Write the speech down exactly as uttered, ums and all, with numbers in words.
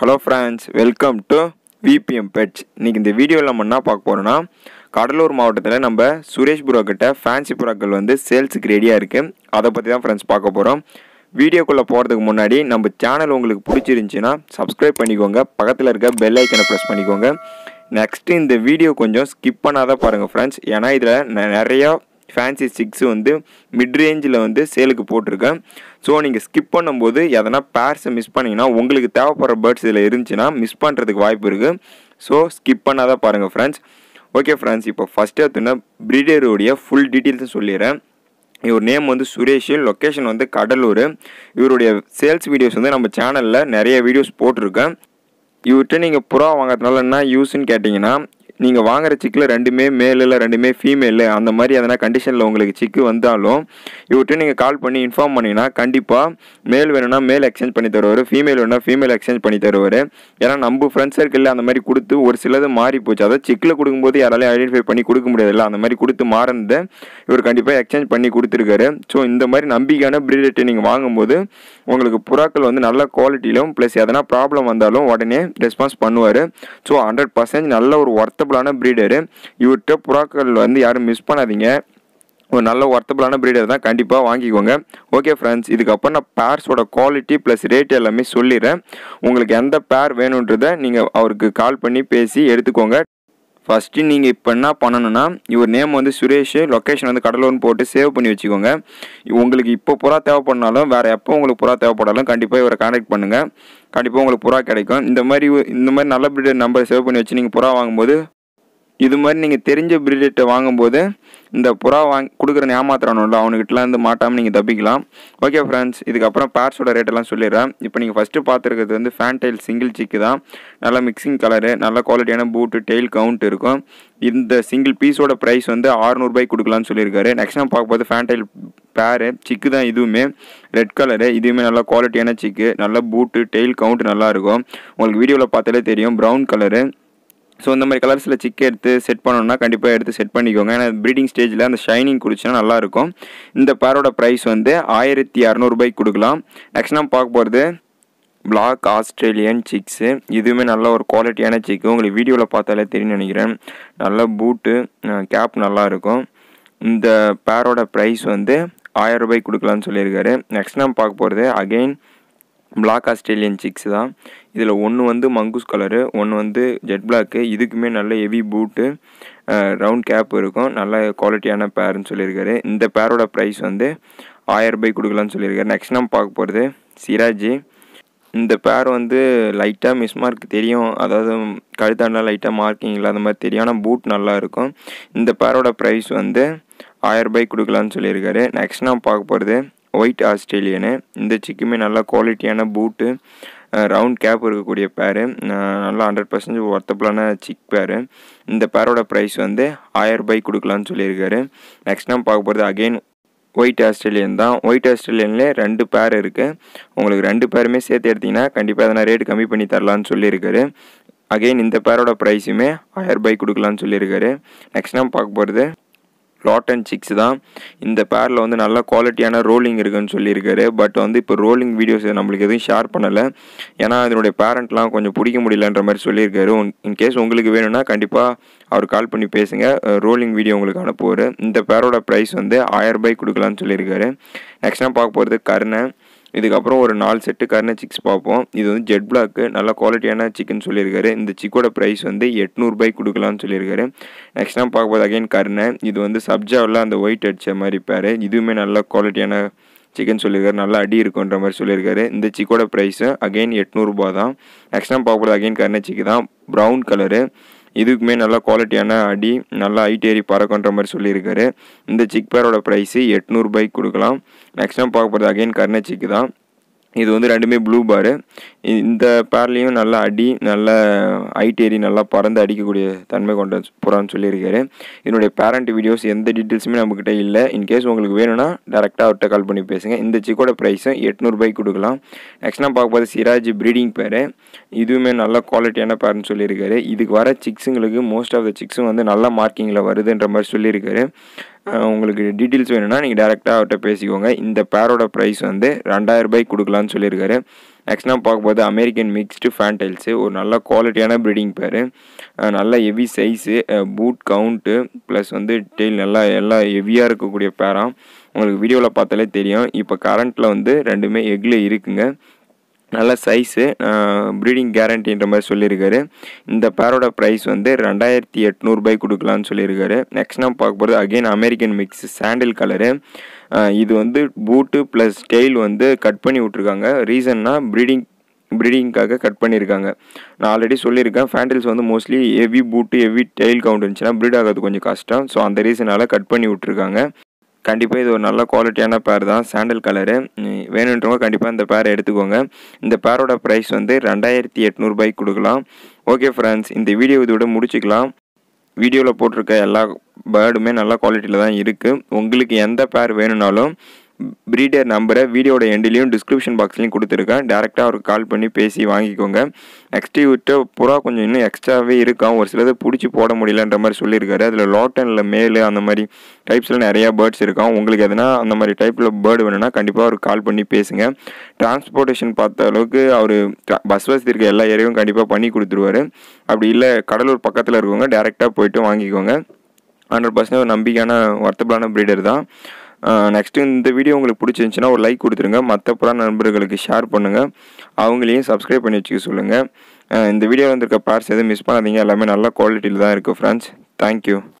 Hello friends, welcome to V P M Pets. In this video, we will talk about Cuddalore மாவட்டத்துல நம்ம Suresh pro கிட்ட fancy புறாக்கள் வந்து sales கிரேடியா இருக்கு. அத பத்தி தான் फ्रेंड्स பார்க்க போறோம். வீடியோக்குள்ள போறதுக்கு முன்னாடி நம்ம சேனல் உங்களுக்கு பிடிச்சிருந்துச்சுனா subscribe பண்ணிக்கோங்க. பக்கத்துல இருக்க bell icon-ஐ press பண்ணிக்கோங்க. Next இந்த வீடியோ கொஞ்சம் skip பண்ணாத பாருங்க friends. ஏனா இதுல நிறைய Fancy six வந்து mid range ல வந்து சேலுக்கு போட்டுருக்கேன். சோ நீங்க skip பண்ணும்போது எதனா pairs மிஸ் பண்ணீங்கனா உங்களுக்கு தேவைப்படுற birds இதல இருந்துச்சுனா மிஸ் பண்றதுக்கு வாய்ப்பு இருக்கு. சோ skip பண்ணாத பாருங்க friends. Okay friends, இப்போ first எடுத்துன breeder உடைய full details சொல்லிறேன். இவர் நேம் வந்து சுரேஷ், லொகேஷன் வந்து கடலூர். இவருடைய சேல்ஸ் வீடியோஸ் வந்து நம்ம சேனல்ல நிறைய வீடியோஸ் போட்டுருக்கேன். இவர்ட்ட நீங்க புறா வாங்குறதுனால என்ன யூஸ்னு கேட்டிங்கனா நீங்க வாங்குற சிக்ல ரெண்டுமே மேல் இல்ல ரெண்டுமே ஃபீமேல் அந்த மாதிரி அதனா கண்டிஷன்ல உங்களுக்கு சிக்கு வந்தாலும் இவட்ட நீங்க கால் பண்ணி இன்ஃபார்ம் பண்ணீனா கண்டிப்பா மேல் வேணும்னா மேல் எக்ஸ்சேஞ்ச் பண்ணி தருவாரு, ஃபீமேல் வேணும்னா ஃபீமேல் எக்ஸ்சேஞ்ச் பண்ணி தருவாரு. ஏனா நம்ம ஃப்ரெண்ட்ஸ் சர்க்கிள்ல அந்த மாதிரி கொடுத்து ஒரு சிலது மாறி போச்சு. அத சிக்ல கொடுக்கும்போது யாரால ஐடென்டிஃபை பண்ணி கொடுக்க முடியல. அந்த மாதிரி கொடுத்து மாறنده இவர் கண்டிப்பா எக்ஸ்சேஞ்ச் பண்ணி கொடுத்திருக்காரு. சோ இந்த மாதிரி நம்பிக்கையான பிரீடர் நீங்க வாங்கும்போது உங்களுக்கு புறாக்கள் வந்து நல்ல குவாலிட்டியிலும் ப்ளஸ் எதனா ப்ராப்ளம் வந்தாலும் உடனே ரெஸ்பான்ஸ் பண்ணுவாரு. சோ one hundred percent நல்ல ஒரு வர்த்தபலான பிரீடர். இவர்ட்ட புறாக்கள் வந்து யாரும் மிஸ் பண்ணாதீங்க. ஒரு நல்ல வர்த்தபலான பிரீடர் தான் கண்டிப்பா வாங்கிக்கோங்க. ஓகே फ्रेंड्स, இதுக்கு அப்புறம் நான் பேர்ஸோட குவாலிட்டி ப்ளஸ் ரேட் எல்லாமே சொல்லிறேன். உங்களுக்கு எந்த பேர் வேணும்ன்றதை நீங்க அவருக்கு கால் பண்ணி பேசி எடுத்துக்கோங்க. First நீங்க இப்ப என்ன பண்ணனும்னா இவர் நேம் வந்து சுரேஷ், லொகேஷன் வந்து கடலூர்னு போட்டு சேவ் பண்ணி வச்சுக்கோங்க. உங்களுக்கு இப்போ புறா தேவைப்படனாலும் வேற எப்போ உங்களுக்கு புறா தேவைப்படலாம் கண்டிப்பா இவரை கான்டாக்ட் பண்ணுங்க. கண்டிப்பா உங்களுக்கு புறா கிடைக்கும். இந்த மாதிரி இந்த மாதிரி நல்ல பிரீடர் நம்பர் சேவ் பண்ணி வச்சு நீங்க புறா வாங்கும்போது இது மாதிரி நீங்க தெரிஞ்ச பிரீடர்ட்ட வாங்கும்போது இந்த புறா வாங்க குடுக்குற நியாமாத்திரானோல அவனுகிட்டலாம் வந்து மாட்டாம நீங்க தப்பிக்கலாம். ஓகே फ्रेंड्स, இதுக்கு அப்புறம் பேர்ஸோட ரேட் எல்லாம் சொல்லிறேன். இப்போ நீங்க ஃபர்ஸ்ட் பாத்துக்கிறது வந்து ஃபேன்டைல் சிங்கிள் சிக்கு தான். நல்ல மிக்சிங் கலர், நல்ல குவாலிட்டியான பூட், டெயில் கவுண்ட் இருக்கும். இந்த சிங்கிள் பீஸோட பிரைஸ் வந்து six hundred rupees கொடுக்கலாம்னு சொல்லிருக்காரு. நெக்ஸ்ட் நான் பாக்கும்போது ஃபேன்டைல் பேர் சிக்கு தான். இதுவுமே ரெட் கலர், இதுவுமே நல்ல குவாலிட்டியான சிக்கு, நல்ல பூட், டெயில் கவுண்ட் நல்லா இருக்கும். உங்களுக்கு வீடியோல பார்த்தாலே தெரியும் பிரவுன் கலர். ஸோ இந்த மாதிரி கலர்ஸில் சிக்கை எடுத்து செட் பண்ணணும்னா கண்டிப்பாக எடுத்து செட் பண்ணிக்கோங்க. ஏன்னா ப்ரீடிங் ஸ்டேஜில் அந்த ஷைனிங் குடிச்சுன்னா நல்லாயிருக்கும். இந்த பேரோட ப்ரைஸ் வந்து ஆயிரத்தி இரநூறுபாய்க்கு கொடுக்கலாம். நெக்ஸ்ட் நம்ம பார்க்க போகிறது பிளாக் ஆஸ்திரேலியன் சிக்ஸு. இதுவுமே நல்ல ஒரு குவாலிட்டியான சிக்கு, உங்களுக்கு வீடியோவில் பார்த்தாலே தெரியும் நினைக்கிறேன். நல்ல பூட்டு கேப் நல்லாயிருக்கும். இந்த பேரோட ப்ரைஸ் வந்து ஆயிரம் ரூபாய்க்கு கொடுக்கலான்னு சொல்லியிருக்காரு. நெக்ஸ்ட் நம்ம பார்க்க போகிறது அகெயின் பிளாக் ஆஸ்திரேலியன் சிக்ஸ் தான். இதில் ஒன்று வந்து மங்கூஸ் கலரு, ஒன்று வந்து ஜெட் பிளாக்கு. இதுக்குமே நல்ல ஹெவி பூட்டு, ரவுண்ட் கேப் இருக்கும். நல்ல குவாலிட்டியான பேர்னு சொல்லியிருக்காரு. இந்த பேரோட ப்ரைஸ் வந்து ஆயிரம் ரூபாய் கொடுக்கலான்னு சொல்லியிருக்காரு. நெக்ஸ்ட் நம்ம பார்க்க போகிறது சிராஜி. இந்த பேர் வந்து லைட்டாக மிஸ் மார்க் தெரியும், அதாவது கழுத்தாண்டெலாம் லைட்டாக மார்க்கிங் இல்லாத மாதிரி தெரியும். ஆனால் பூட் நல்லா இருக்கும். இந்த பேரோட ப்ரைஸ் வந்து ஆயிரம் ரூபாய் கொடுக்கலான்னு சொல்லியிருக்காரு. நெக்ஸ்ட் நம்ம பார்க்க போகிறது ஒயிட் ஆஸ்திரேலியனு. இந்த சிக்குமே நல்லா குவாலிட்டியான பூட்டு, ரவுண்ட் கேப் இருக்கக்கூடிய பேரு, நல்லா ஹண்ட்ரட் பர்சன்டேஜ் ஒர்த்தபுளான சிக் பேரு. இந்த பேரோட ப்ரைஸ் வந்து ஆயிரம் ரூபாய் கொடுக்கலான்னு சொல்லியிருக்காரு. நெக்ஸ்ட் நம்ம பார்க்க போகிறது அகெயின் ஒயிட் ஆஸ்திரேலியன் தான். ஒயிட் ஆஸ்திரேலியன்லேயே ரெண்டு பேர் இருக்குது. உங்களுக்கு ரெண்டு பேருமே சேர்த்து எடுத்திங்கன்னா கண்டிப்பாக அதனால் ரேட் கம்மி பண்ணி தரலான்னு சொல்லியிருக்காரு. அகெயின் இந்த பேரோட ப்ரைஸுமே ஆயிரம் ரூபாய் கொடுக்கலான்னு சொல்லியிருக்காரு. நெக்ஸ்ட் நம்ம பார்க்க போகிறது லாட்டன் சிக்ஸ் தான். இந்த பேரில் வந்து நல்ல குவாலிட்டியான ரோலிங் இருக்குன்னு சொல்லியிருக்காரு. பட் வந்து இப்போ ரோலிங் வீடியோஸ் நம்மளுக்கு எதுவும் ஷேர் பண்ணலை. ஏன்னா அதனுடைய பேரண்ட்லாம் கொஞ்சம் பிடிக்க முடியலன்ற மாதிரி சொல்லியிருக்காரு. இன்கேஸ் உங்களுக்கு வேணும்னா கண்டிப்பாக அவர் கால் பண்ணி பேசுங்க, ரோலிங் வீடியோ உங்களுக்கு அனுப்புவார். இந்த பேரோட ப்ரைஸ் வந்து ஆயிரம் ரூபாய் கொடுக்கலான்னு சொல்லியிருக்காரு. நெக்ஸ்ட் நான் பார்க்க போகிறது கர்ணை. இதுக்கப்புறம் ஒரு நாலு செட்டு கர்ணை சிக்ஸ் பார்ப்போம். இது வந்து ஜெட் பிளாக்கு, நல்ல குவாலிட்டியான சிக்குன்னு சொல்லியிருக்காரு. இந்த சிக்கோட ப்ரைஸ் வந்து எட்நூறுபாய்க்கு கொடுக்கலான்னு சொல்லியிருக்காரு. நெக்ஸ்ட் நான் பார்க்கும்போது அகைன் கர்ணை. இது வந்து சப்ஜாவில் அந்த ஒயிட் அடித்த மாதிரி பேர். இதுவுமே நல்ல குவாலிட்டியான சிக்கன் சொல்லியிருக்காரு, நல்லா அடி இருக்குன்ற மாதிரி சொல்லியிருக்காரு. இந்த சிக்கோட ப்ரைஸு அகைன் எட்நூறுபா தான். நெக்ஸ்ட் நான் பார்க்கும்போது அகைன் கர்ணை சிக்கு தான், ப்ரௌன் கலரு. இதுக்குமே நல்லா குவாலிட்டியான அடி, நல்லா ஹைட் ஏறி பறக்குன்ற மாதிரி சொல்லியிருக்காரு. இந்த சிக் பேரோட ப்ரைஸு எட்நூறுபாய்க்கு கொடுக்கலாம். நெக்ஸ்ட் நம்ம பார்க்க போகிறது அகைன் கர்ணை சிக்கு தான். இது வந்து ரெண்டுமே ப்ளூ பாரு. இந்த பேர்லேயும் நல்லா அடி, நல்லா ஹைட் ஏறி நல்லா பறந்து அடிக்கக்கூடிய தன்மை கொண்ட புறான்னு சொல்லியிருக்காரு. இதனுடைய பேரண்ட் வீடியோஸ் எந்த டீட்டெயில்ஸுமே நம்மக்கிட்ட இல்லை. இன்கேஸ் உங்களுக்கு வேணும்னா டேரெக்டாக அவர்கிட்ட கால் பண்ணி பேசுங்க. இந்த சிக்கோட ப்ரைஸும் எட்நூறுபாய்க்கு கொடுக்கலாம். நெக்ஸ்ட் நான் பார்க்க போது சிராஜ் ப்ரீடிங் பேர். இதுவுமே நல்ல குவாலிட்டியான பேர்னு சொல்லியிருக்காரு. இதுக்கு வர சிக்ஸுங்களுக்கு மோஸ்ட் ஆஃப் த சிக்ஸும் வந்து நல்ல மார்க்கிங்கில் வருதுன்ற மாதிரி சொல்லியிருக்காரு. உங்களுக்கு டீட்டெயில்ஸ் வேணும்னா நீங்கள் டேரெக்டாக அவர்கிட்ட பேசிக்கோங்க. இந்த பேரோட ப்ரைஸ் வந்து ரெண்டாயிரம் ரூபாய்க்கு கொடுக்கலான்னு சொல்லியிருக்காரு. Next now பார்க்கும்போது American mixed fantails ஒரு நல்ல குவாலிட்டியான breeding pair நல்ல heavy size boot count plus வந்து tail நல்லா எல்லா heavyயா இருக்க கூடிய pair-ஆ உங்களுக்கு வீடியோல பார்த்தாலே தெரியும் இப்போ கரண்ட்ல வந்து ரெண்டுமே egg-ல இருக்குங்க நல்ல சைஸ் breeding guarantee ன்ற மாதிரி சொல்லிருக்காரு இந்த பேரோட price வந்து twenty-eight hundred ரூபாய் கொடுக்கலாம்னு சொல்லிருக்காரு next நம்ம பாக்குறது again American mix sandal color இது வந்து boot plus tail வந்து கட் பண்ணி விட்டுருக்காங்க ரீசன்னா breeding breeding காக கட் பண்ணிருக்காங்க நான் ஆல்ரெடி சொல்லிருக்கேன் ஃபேண்டல்ஸ் வந்து mostly heavy boot heavy tail count இருந்துச்சுனா breed ஆகிறது கொஞ்சம் கஷ்டம் சோ அந்த ரீசனால கட் பண்ணி விட்டுருக்காங்க கண்டிப்பா இது ஒரு நல்ல குவாலிட்டியான pair தான் சாண்டல் கலர் வேணும்ன்றவங்க கண்டிப்பா இந்த pair எடுத்துக்கோங்க இந்த pairோட price வந்து twenty-eight hundred ரூபாய்க்கு கொடுக்கலாம் ஓகே फ्रेंड्स இந்த வீடியோ இதோட முடிச்சுக்கலாம் வீடியோல போட்டுருக்க எல்லா பேர்டுமே நல்ல குவாலிட்டில தான் இருக்கு உங்களுக்கு எந்த pair வேணும்னாலும் breeder நம்பரை வீடியோட எண்ட்லயும் description box-லயும் கொடுத்திருக்கேன் डायरेक्टली அவருக்கு கால் பண்ணி பேசி வாங்கிக்கோங்க next விட்டு புரா கொஞ்சம் இன்னும் எக்ஸ்ட்ராவே இருக்காம் ஒரு சிலது புடிச்சு போட முடியலன்ற மாதிரி சொல்லிருக்காரு அதுல லாட்டன்ல மேல் அந்த மாதிரி டைப்ஸ்ல நிறைய பேர்ட்ஸ் இருக்காம் உங்களுக்கு எதனா அந்த மாதிரி டைப்ல பேர்ட் வேணும்னா கண்டிப்பா அவருக்கு கால் பண்ணி பேசுங்க டிரான்ஸ்போர்ட்டேஷன் பார்த்த அளவுக்கு அவர் பஸ் வசதி இருக்க எல்லா ஏரியாவும் கண்டிப்பா பண்ணி கொடுத்துருவாரு அப்படி இல்ல கடலூர் பக்கத்துல இருக்கவங்க डायरेक्टली போய்ட்டு வாங்கிக்கோங்க one hundred percent நம்பிக்கையான வர்த்தபிளான breeder தான் Next in the video, உங்களுக்கு பிடிச்சிருந்துச்சுனா ஒரு லைக் கொடுத்துருங்க மற்ற புற நண்பர்களுக்கு ஷேர் பண்ணுங்க அவங்களையும் Subscribe பண்ணி வெச்சுக்க சொல்லுங்க இந்த வீடியோல வந்திருக்க பார்ட்ஸ் எதுவும் மிஸ் பண்ணாதீங்க எல்லாமே நல்ல குவாலிட்டில தான் இருக்கு फ्रेंड्स Thank you